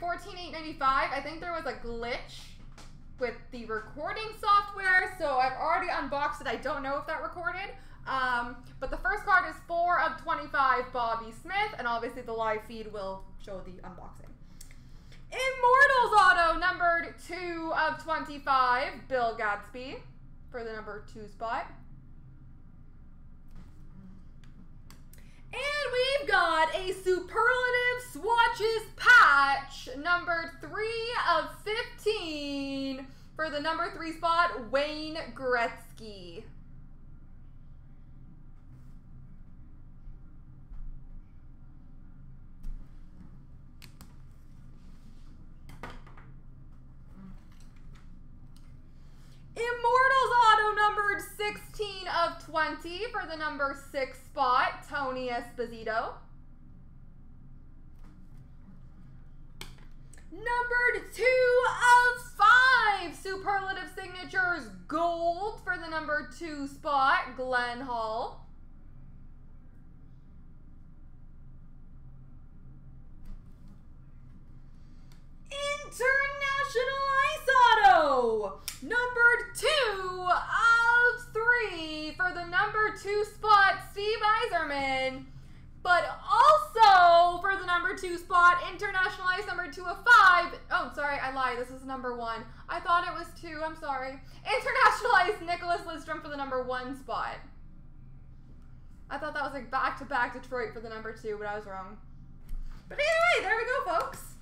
$114,895. I think there was a glitch with the recording software, so I've already unboxed it. I don't know if that recorded. But the first card is 4 of 25 Bobby Smith, and obviously the live feed will show the unboxing. Immortals Auto, numbered 2 of 25 Bill Gadsby for the number 2 spot. And we've got a Superlative Swatches patch, numbered 3 of 15 for the number 3 spot, Wayne Gretzky. Immortals Auto, numbered 16 of 20 for the number 6 spot, Tony Esposito. Numbered 2 of 5, Superlative Signatures Gold for the number 2 spot, Glen Hall. International Ice Auto, numbered 2 of 3 for the number 2 spot, Steve Iserman, but also for the number 2 spot, International Ice, number 2 of 5. Oh, sorry, I lied. This is number 1. I thought it was 2. I'm sorry. International Ice, Nicholas Lidstrom for the number 1 spot. I thought that was like back-to-back Detroit for the number 2, but I was wrong. But anyway, there we go, folks.